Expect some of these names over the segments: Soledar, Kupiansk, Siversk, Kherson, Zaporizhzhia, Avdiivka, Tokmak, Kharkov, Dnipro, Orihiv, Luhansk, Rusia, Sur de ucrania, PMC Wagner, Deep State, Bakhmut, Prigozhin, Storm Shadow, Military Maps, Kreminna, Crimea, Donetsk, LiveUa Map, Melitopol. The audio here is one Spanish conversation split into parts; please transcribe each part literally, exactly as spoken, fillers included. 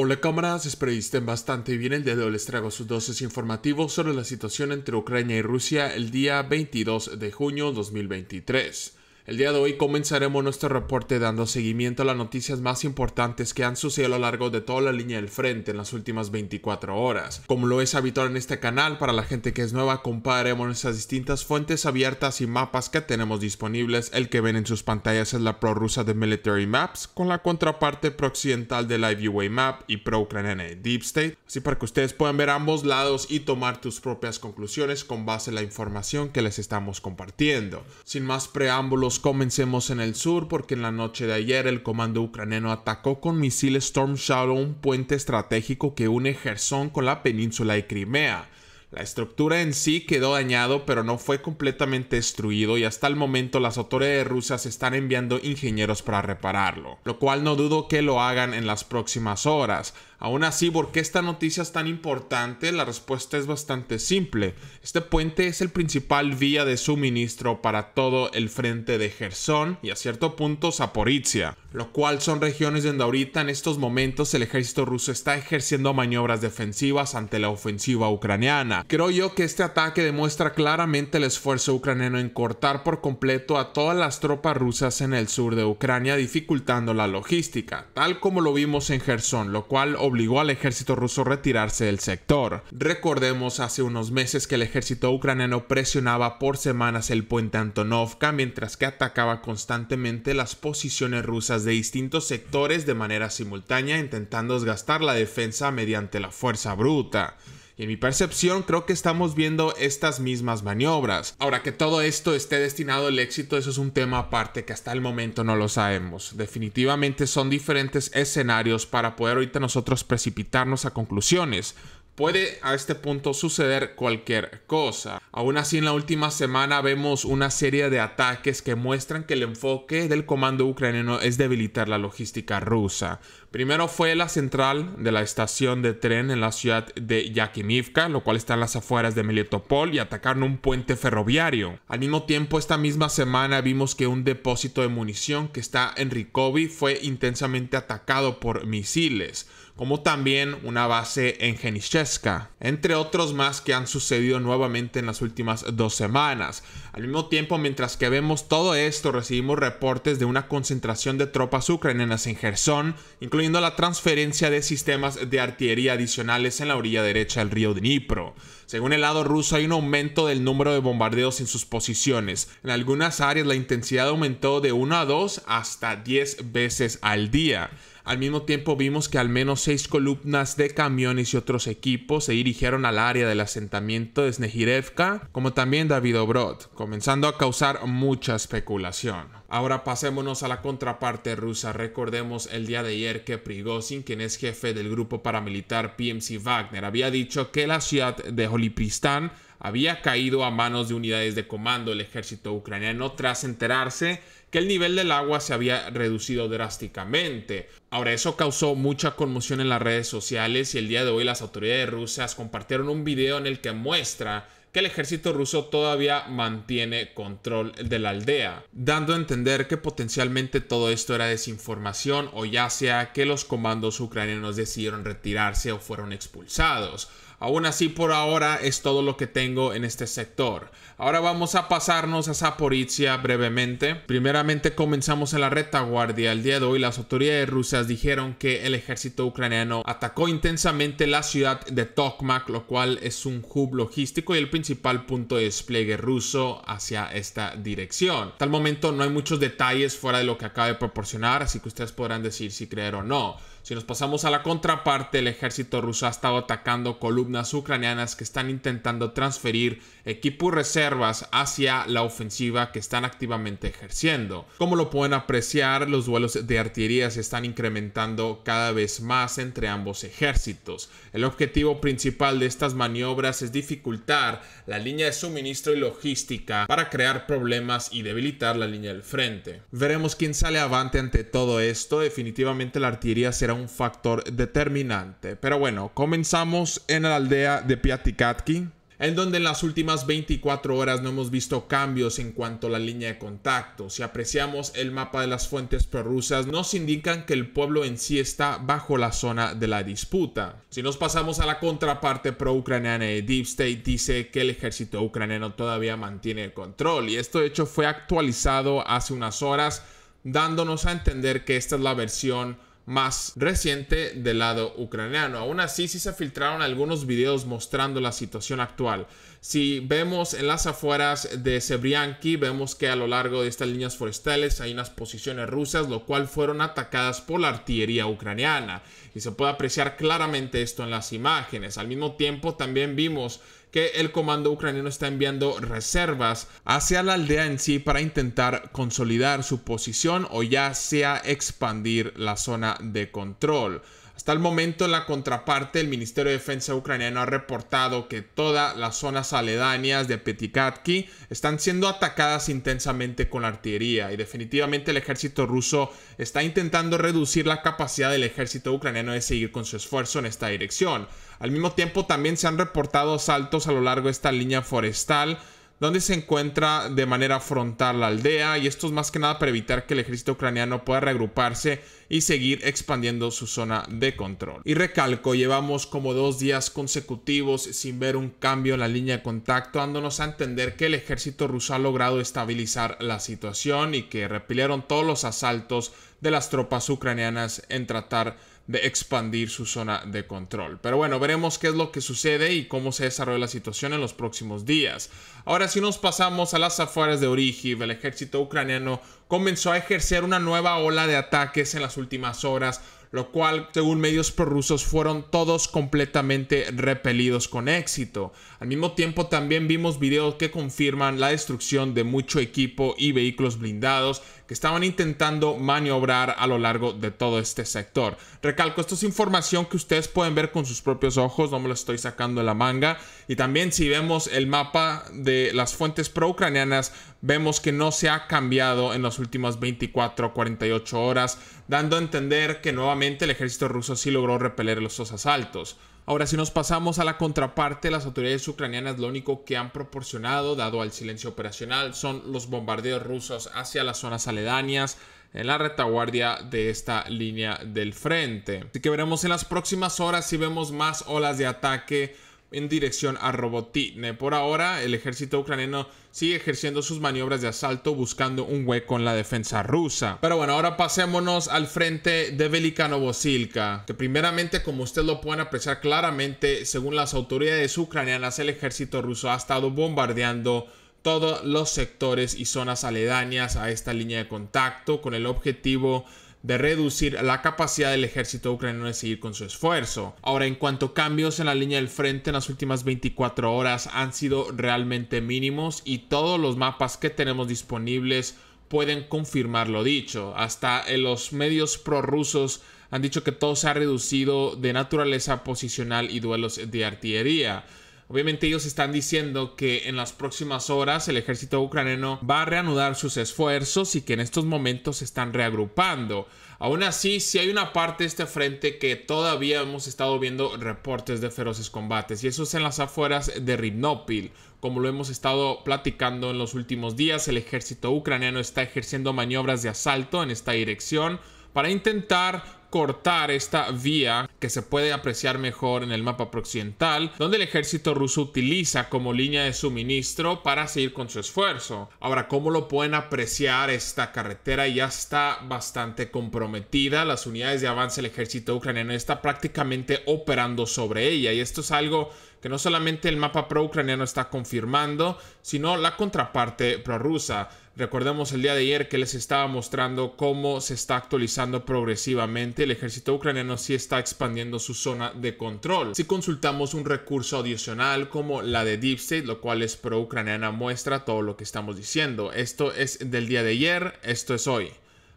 Hola cámaras, espero que estén bastante bien. El día de hoy les traigo sus dosis informativos sobre la situación entre Ucrania y Rusia el día veintidós de junio de dos mil veintitrés. El día de hoy comenzaremos nuestro reporte dando seguimiento a las noticias más importantes que han sucedido a lo largo de toda la línea del frente en las últimas veinticuatro horas. Como lo es habitual en este canal, para la gente que es nueva, compararemos nuestras distintas fuentes abiertas y mapas que tenemos disponibles. El que ven en sus pantallas es la prorrusa de Military Maps, con la contraparte prooccidental de LiveUa Map y pro-ucraniana de Deep State, así para que ustedes puedan ver ambos lados y tomar tus propias conclusiones con base en la información que les estamos compartiendo. Sin más preámbulos, comencemos en el sur, porque en la noche de ayer el comando ucraniano atacó con misiles Storm Shadow un puente estratégico que une Kherson con la península de Crimea. La estructura en sí quedó dañado, pero no fue completamente destruido y hasta el momento las autoridades rusas están enviando ingenieros para repararlo, lo cual no dudo que lo hagan en las próximas horas. Aún así, ¿por qué esta noticia es tan importante? La respuesta es bastante simple. Este puente es el principal vía de suministro para todo el frente de Kherson y a cierto punto Zaporizhzia, lo cual son regiones donde ahorita en estos momentos el ejército ruso está ejerciendo maniobras defensivas ante la ofensiva ucraniana. Creo yo que este ataque demuestra claramente el esfuerzo ucraniano en cortar por completo a todas las tropas rusas en el sur de Ucrania, dificultando la logística, tal como lo vimos en Kherson, lo cual obligó al ejército ruso a retirarse del sector. Recordemos hace unos meses que el ejército ucraniano presionaba por semanas el puente Antonovka, mientras que atacaba constantemente las posiciones rusas de distintos sectores de manera simultánea, intentando desgastar la defensa mediante la fuerza bruta. Y en mi percepción, creo que estamos viendo estas mismas maniobras. Ahora, que todo esto esté destinado al éxito, eso es un tema aparte que hasta el momento no lo sabemos. Definitivamente son diferentes escenarios para poder ahorita nosotros precipitarnos a conclusiones. Puede a este punto suceder cualquier cosa. Aún así, en la última semana vemos una serie de ataques que muestran que el enfoque del comando ucraniano es debilitar la logística rusa. Primero fue la central de la estación de tren en la ciudad de Yakimivka, lo cual está en las afueras de Melitopol, y atacaron un puente ferroviario. Al mismo tiempo, esta misma semana vimos que un depósito de munición que está en Rikovi fue intensamente atacado por misiles, como también una base en Genicheska, entre otros más que han sucedido nuevamente en las últimas dos semanas. Al mismo tiempo, mientras que vemos todo esto, recibimos reportes de una concentración de tropas ucranianas en Kherson, incluyendo la transferencia de sistemas de artillería adicionales en la orilla derecha del río Dnipro. Según el lado ruso, hay un aumento del número de bombardeos en sus posiciones. En algunas áreas la intensidad aumentó de uno a dos hasta diez veces al día. Al mismo tiempo vimos que al menos seis columnas de camiones y otros equipos se dirigieron al área del asentamiento de Snegirevka, como también Davidobrat, comenzando a causar mucha especulación. Ahora pasémonos a la contraparte rusa. Recordemos el día de ayer que Prigozhin, quien es jefe del grupo paramilitar P M C Wagner, había dicho que la ciudad de Holipistán había caído a manos de unidades de comando del ejército ucraniano tras enterarse que el nivel del agua se había reducido drásticamente. Ahora, eso causó mucha conmoción en las redes sociales y el día de hoy las autoridades rusas compartieron un video en el que muestra que el ejército ruso todavía mantiene control de la aldea, dando a entender que potencialmente todo esto era desinformación o ya sea que los comandos ucranianos decidieron retirarse o fueron expulsados. Aún así, por ahora es todo lo que tengo en este sector. Ahora vamos a pasarnos a Zaporizhzhia brevemente. Primeramente comenzamos en la retaguardia. El día de hoy las autoridades rusas dijeron que el ejército ucraniano atacó intensamente la ciudad de Tokmak, lo cual es un hub logístico y el principal punto de despliegue ruso hacia esta dirección. Hasta el momento no hay muchos detalles fuera de lo que acaba de proporcionar, así que ustedes podrán decir si creer o no. Si nos pasamos a la contraparte, el ejército ruso ha estado atacando columnas ucranianas que están intentando transferir equipo y reservas hacia la ofensiva que están activamente ejerciendo. Como lo pueden apreciar, los duelos de artillería se están incrementando cada vez más entre ambos ejércitos. El objetivo principal de estas maniobras es dificultar la línea de suministro y logística para crear problemas y debilitar la línea del frente. Veremos quién sale avante ante todo esto. Definitivamente la artillería será un factor determinante. Pero bueno, comenzamos en la aldea de Piatikatki. en donde en las últimas veinticuatro horas no hemos visto cambios en cuanto a la línea de contacto. Si apreciamos el mapa de las fuentes prorrusas, nos indican que el pueblo en sí está bajo la zona de la disputa. Si nos pasamos a la contraparte pro-ucraniana de Deep State, dice que el ejército ucraniano todavía mantiene el control, y esto de hecho fue actualizado hace unas horas, dándonos a entender que esta es la versión más reciente del lado ucraniano. Aún así, sí se filtraron algunos videos mostrando la situación actual. Si vemos en las afueras de Sebrianki, vemos que a lo largo de estas líneas forestales hay unas posiciones rusas, lo cual fueron atacadas por la artillería ucraniana, y se puede apreciar claramente esto en las imágenes. Al mismo tiempo, también vimos que el comando ucraniano está enviando reservas hacia la aldea en sí para intentar consolidar su posición o ya sea expandir la zona de control. Hasta el momento, en la contraparte, el Ministerio de Defensa ucraniano ha reportado que todas las zonas aledañas de Petikatki están siendo atacadas intensamente con la artillería, y definitivamente el ejército ruso está intentando reducir la capacidad del ejército ucraniano de seguir con su esfuerzo en esta dirección. Al mismo tiempo, también se han reportado asaltos a lo largo de esta línea forestal, donde se encuentra de manera frontal la aldea, y esto es más que nada para evitar que el ejército ucraniano pueda reagruparse y seguir expandiendo su zona de control. Y recalco, llevamos como dos días consecutivos sin ver un cambio en la línea de contacto, dándonos a entender que el ejército ruso ha logrado estabilizar la situación y que repelieron todos los asaltos de las tropas ucranianas en tratar de expandir su zona de control. Pero bueno, veremos qué es lo que sucede y cómo se desarrolla la situación en los próximos días. Ahora, si nos pasamos a las afueras de Orihiv, el ejército ucraniano comenzó a ejercer una nueva ola de ataques en las últimas horas, lo cual, según medios prorrusos, fueron todos completamente repelidos con éxito. Al mismo tiempo, también vimos videos que confirman la destrucción de mucho equipo y vehículos blindados que estaban intentando maniobrar a lo largo de todo este sector. Recalco, esto es información que ustedes pueden ver con sus propios ojos, no me lo estoy sacando de la manga. Y también, si vemos el mapa de las fuentes pro-ucranianas, vemos que no se ha cambiado en las últimas veinticuatro a cuarenta y ocho horas, dando a entender que nuevamente el ejército ruso sí logró repeler los dos asaltos. Ahora, si nos pasamos a la contraparte, las autoridades ucranianas lo único que han proporcionado, dado al silencio operacional, son los bombardeos rusos hacia las zonas aledañas en la retaguardia de esta línea del frente. Así que veremos en las próximas horas si vemos más olas de ataque en dirección a Robotitne. Por ahora, el ejército ucraniano sigue ejerciendo sus maniobras de asalto, buscando un hueco en la defensa rusa. Pero bueno, ahora pasémonos al frente de Velikanovosilka, que primeramente, como ustedes lo pueden apreciar claramente, según las autoridades ucranianas, el ejército ruso ha estado bombardeando todos los sectores y zonas aledañas a esta línea de contacto, con el objetivo de reducir la capacidad del ejército ucraniano de seguir con su esfuerzo. Ahora, en cuanto a cambios en la línea del frente, en las últimas veinticuatro horas han sido realmente mínimos, y todos los mapas que tenemos disponibles pueden confirmar lo dicho. Hasta en los medios prorrusos han dicho que todo se ha reducido de naturaleza posicional y duelos de artillería. Obviamente, ellos están diciendo que en las próximas horas el ejército ucraniano va a reanudar sus esfuerzos y que en estos momentos se están reagrupando. Aún así, sí hay una parte de este frente que todavía hemos estado viendo reportes de feroces combates, y eso es en las afueras de Rivnopil. Como lo hemos estado platicando en los últimos días, el ejército ucraniano está ejerciendo maniobras de asalto en esta dirección para intentar cortar esta vía, que se puede apreciar mejor en el mapa occidental, donde el ejército ruso utiliza como línea de suministro para seguir con su esfuerzo. Ahora, como lo pueden apreciar, esta carretera ya está bastante comprometida. Las unidades de avance del ejército ucraniano está prácticamente operando sobre ella, y esto es algo que no solamente el mapa pro-ucraniano está confirmando, sino la contraparte prorrusa. Recordemos el día de ayer que les estaba mostrando cómo se está actualizando progresivamente. El ejército ucraniano sí está expandiendo su zona de control. Si consultamos un recurso adicional como la de Deep State, lo cual es pro-ucraniana, muestra todo lo que estamos diciendo. Esto es del día de ayer, esto es hoy,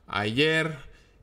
ayer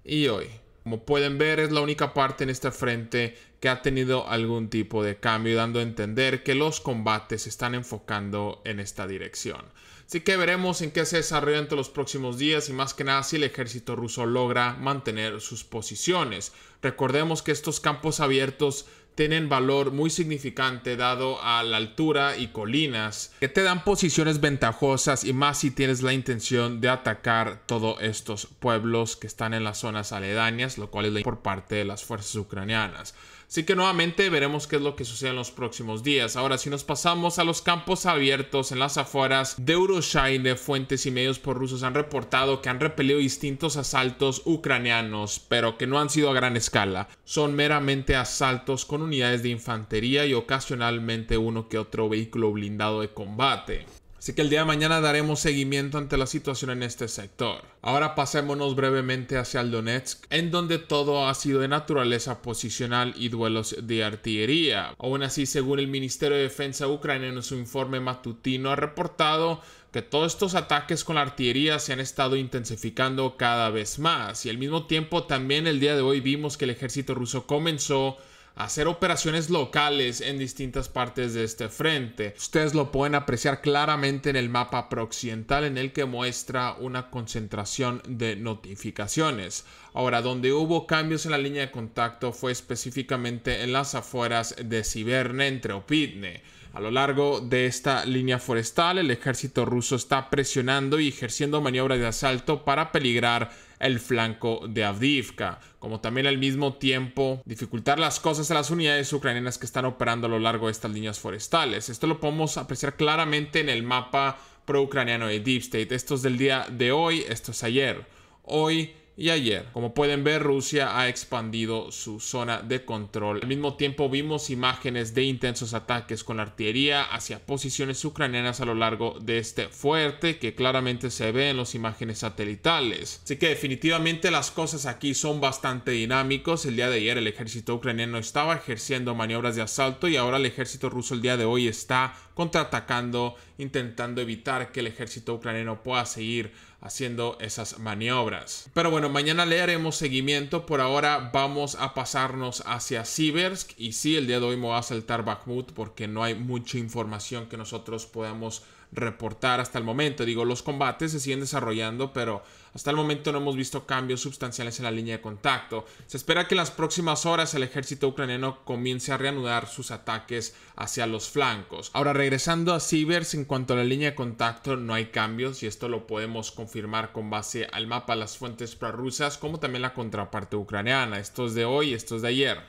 y hoy. Como pueden ver, es la única parte en este frente que ha tenido algún tipo de cambio, dando a entender que los combates se están enfocando en esta dirección. Así que veremos en qué se desarrolla entre los próximos días, y más que nada si el ejército ruso logra mantener sus posiciones. Recordemos que estos campos abiertos tienen valor muy significante dado a la altura y colinas que te dan posiciones ventajosas, y más si tienes la intención de atacar todos estos pueblos que están en las zonas aledañas, lo cual es por parte de las fuerzas ucranianas. Así que nuevamente veremos qué es lo que sucede en los próximos días. Ahora, si nos pasamos a los campos abiertos en las afueras de Urushaine, fuentes y medios prorrusos han reportado que han repelido distintos asaltos ucranianos, pero que no han sido a gran escala. Son meramente asaltos con unidades de infantería y ocasionalmente uno que otro vehículo blindado de combate. Así que el día de mañana daremos seguimiento ante la situación en este sector. Ahora pasémonos brevemente hacia el Donetsk, en donde todo ha sido de naturaleza posicional y duelos de artillería. Aún así, según el Ministerio de Defensa ucraniano, su informe matutino ha reportado que todos estos ataques con la artillería se han estado intensificando cada vez más. Y al mismo tiempo, también el día de hoy vimos que el ejército ruso comenzó hacer operaciones locales en distintas partes de este frente. Ustedes lo pueden apreciar claramente en el mapa prooccidental, en el que muestra una concentración de notificaciones. Ahora, donde hubo cambios en la línea de contacto fue específicamente en las afueras de Siverne, entre Opitne. A lo largo de esta línea forestal, el ejército ruso está presionando y ejerciendo maniobras de asalto para peligrar el flanco de Avdiivka, como también al mismo tiempo dificultar las cosas a las unidades ucranianas que están operando a lo largo de estas líneas forestales. Esto lo podemos apreciar claramente en el mapa pro-ucraniano de Deep State. Esto es del día de hoy, esto es ayer, hoy y ayer. Como pueden ver, Rusia ha expandido su zona de control. Al mismo tiempo vimos imágenes de intensos ataques con la artillería hacia posiciones ucranianas a lo largo de este fuerte, que claramente se ve en las imágenes satelitales. Así que definitivamente las cosas aquí son bastante dinámicos. El día de ayer el ejército ucraniano estaba ejerciendo maniobras de asalto, y ahora el ejército ruso el día de hoy está contraatacando, intentando evitar que el ejército ucraniano pueda seguir haciendo esas maniobras. Pero bueno, mañana le haremos seguimiento. Por ahora vamos a pasarnos hacia Siversk, y sí, el día de hoy me voy a saltar Bakhmut porque no hay mucha información que nosotros podamos reportar hasta el momento. Digo, los combates se siguen desarrollando, pero hasta el momento no hemos visto cambios sustanciales en la línea de contacto. Se espera que en las próximas horas el ejército ucraniano comience a reanudar sus ataques hacia los flancos. Ahora, regresando a Siversk, en cuanto a la línea de contacto no hay cambios, y esto lo podemos confirmar con base al mapa, las fuentes prorrusas como también la contraparte ucraniana. Esto es de hoy, esto es de ayer.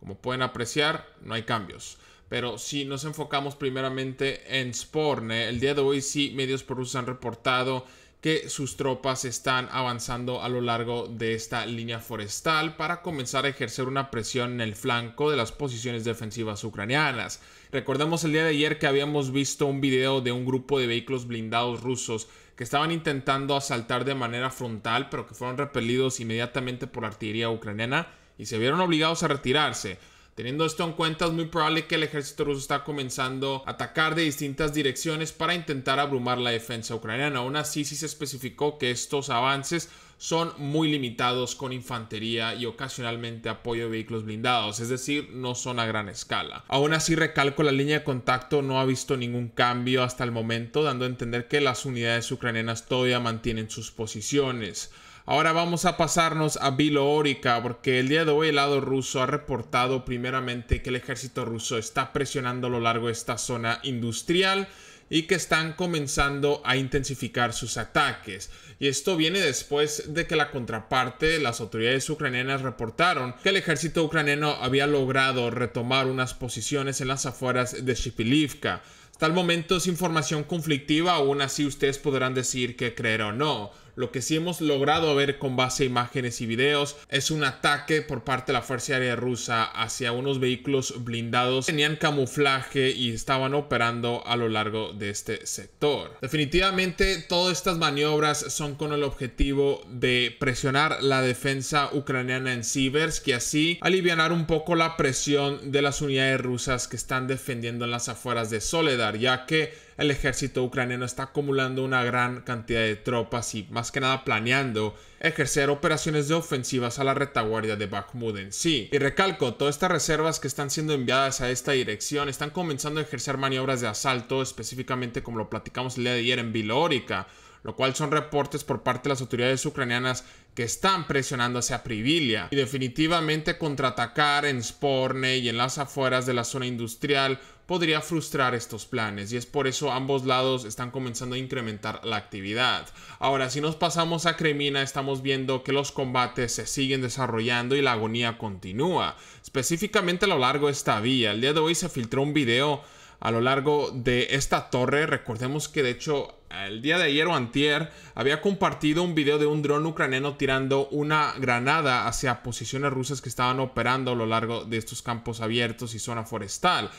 Como pueden apreciar, no hay cambios. Pero si nos enfocamos primeramente en Sporne, el día de hoy sí medios prorrusos han reportado que sus tropas están avanzando a lo largo de esta línea forestal para comenzar a ejercer una presión en el flanco de las posiciones defensivas ucranianas. Recordemos el día de ayer que habíamos visto un video de un grupo de vehículos blindados rusos que estaban intentando asaltar de manera frontal, pero que fueron repelidos inmediatamente por la artillería ucraniana y se vieron obligados a retirarse. Teniendo esto en cuenta, es muy probable que el ejército ruso está comenzando a atacar de distintas direcciones para intentar abrumar la defensa ucraniana. Aún así, sí se especificó que estos avances son muy limitados con infantería y ocasionalmente apoyo de vehículos blindados, es decir, no son a gran escala. Aún así, recalco, la línea de contacto no ha visto ningún cambio hasta el momento, dando a entender que las unidades ucranianas todavía mantienen sus posiciones. Ahora vamos a pasarnos a Bilohorivka, porque el día de hoy el lado ruso ha reportado primeramente que el ejército ruso está presionando a lo largo de esta zona industrial y que están comenzando a intensificar sus ataques. Y esto viene después de que la contraparte, las autoridades ucranianas, reportaron que el ejército ucraniano había logrado retomar unas posiciones en las afueras de Shipilivka. Hasta el momento es información conflictiva, aún así ustedes podrán decir que creer o no. Lo que sí hemos logrado ver con base a imágenes y videos es un ataque por parte de la Fuerza Aérea Rusa hacia unos vehículos blindados que tenían camuflaje y estaban operando a lo largo de este sector. Definitivamente todas estas maniobras son con el objetivo de presionar la defensa ucraniana en Siversk y así alivianar un poco la presión de las unidades rusas que están defendiendo en las afueras de Soledar, ya que el ejército ucraniano está acumulando una gran cantidad de tropas y más que nada planeando ejercer operaciones de ofensivas a la retaguardia de Bakhmut en sí. Y recalco, todas estas reservas que están siendo enviadas a esta dirección están comenzando a ejercer maniobras de asalto, específicamente como lo platicamos el día de ayer en Bilohorivka. lo cual son reportes por parte de las autoridades ucranianas que están presionando hacia Privilia y definitivamente contraatacar en Sporne y en las afueras de la zona industrial podría frustrar estos planes, y es por eso ambos lados están comenzando a incrementar la actividad. Ahora, si nos pasamos a Kreminna, estamos viendo que los combates se siguen desarrollando y la agonía continúa, específicamente a lo largo de esta vía. El día de hoy se filtró un video a lo largo de esta torre. Recordemos que de hecho el día de ayer o antier había compartido un video de un dron ucraniano tirando una granada hacia posiciones rusas que estaban operando a lo largo de estos campos abiertos y zona forestal.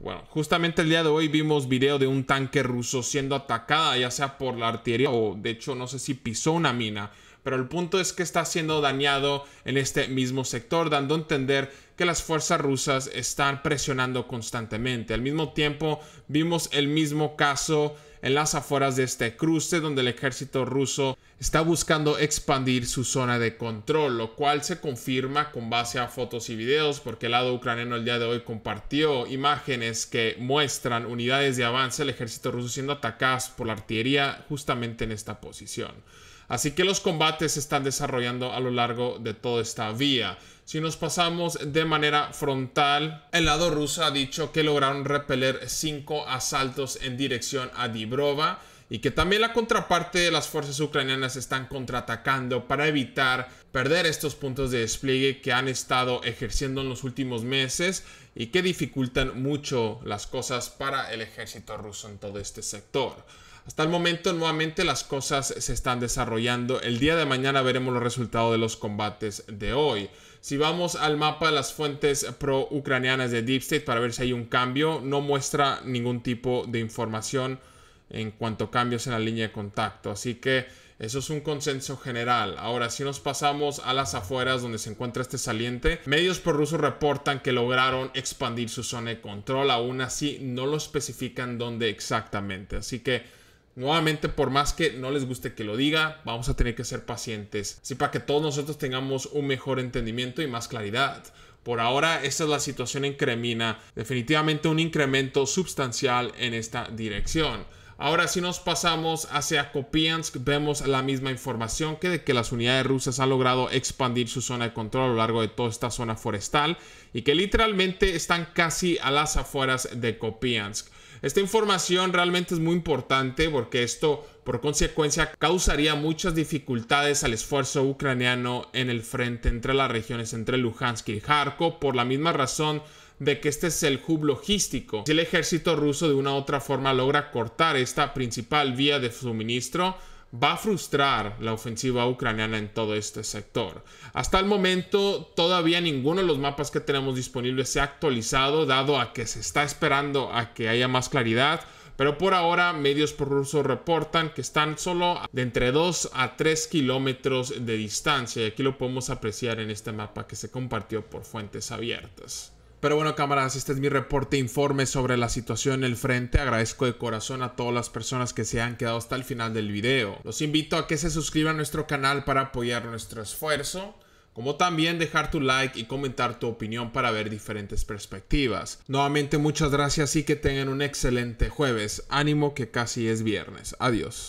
Bueno, justamente el día de hoy vimos video de un tanque ruso siendo atacada ya sea por la artillería o de hecho no sé si pisó una mina, pero el punto es que está siendo dañado en este mismo sector, dando a entender que las fuerzas rusas están presionando constantemente. Al mismo tiempo vimos el mismo caso en las afueras de este cruce, donde el ejército ruso está buscando expandir su zona de control, lo cual se confirma con base a fotos y videos, porque el lado ucraniano el día de hoy compartió imágenes que muestran unidades de avance del ejército ruso siendo atacadas por la artillería justamente en esta posición. Así que los combates se están desarrollando a lo largo de toda esta vía. Si nos pasamos de manera frontal, el lado ruso ha dicho que lograron repeler cinco asaltos en dirección a Dibrova y que también la contraparte de las fuerzas ucranianas están contraatacando para evitar perder estos puntos de despliegue que han estado ejerciendo en los últimos meses y que dificultan mucho las cosas para el ejército ruso en todo este sector. Hasta el momento, nuevamente, las cosas se están desarrollando. El día de mañana veremos los resultados de los combates de hoy. Si vamos al mapa de las fuentes pro-ucranianas de Deep State para ver si hay un cambio, no muestra ningún tipo de información en cuanto a cambios en la línea de contacto. Así que eso es un consenso general. Ahora, si nos pasamos a las afueras donde se encuentra este saliente, medios prorrusos reportan que lograron expandir su zona de control. Aún así, no lo especifican dónde exactamente. Así que nuevamente, por más que no les guste que lo diga, vamos a tener que ser pacientes, así para que todos nosotros tengamos un mejor entendimiento y más claridad. Por ahora, esta es la situación en Kreminna. Definitivamente un incremento sustancial en esta dirección. Ahora, si nos pasamos hacia Kupiansk, vemos la misma información que de que las unidades rusas han logrado expandir su zona de control a lo largo de toda esta zona forestal y que literalmente están casi a las afueras de Kupiansk. Esta información realmente es muy importante porque esto, por consecuencia, causaría muchas dificultades al esfuerzo ucraniano en el frente entre las regiones entre Luhansk y Kharkov, por la misma razón de que este es el hub logístico. Si el ejército ruso de una u otra forma logra cortar esta principal vía de suministro, va a frustrar la ofensiva ucraniana en todo este sector. Hasta el momento, todavía ninguno de los mapas que tenemos disponibles se ha actualizado, dado a que se está esperando a que haya más claridad, pero por ahora medios prorrusos reportan que están solo de entre dos a tres kilómetros de distancia, y aquí lo podemos apreciar en este mapa que se compartió por fuentes abiertas. Pero bueno, cámaras, este es mi reporte informe sobre la situación en el frente. Agradezco de corazón a todas las personas que se han quedado hasta el final del video. Los invito a que se suscriban a nuestro canal para apoyar nuestro esfuerzo, como también dejar tu like y comentar tu opinión para ver diferentes perspectivas. Nuevamente, muchas gracias y que tengan un excelente jueves. Ánimo que casi es viernes. Adiós.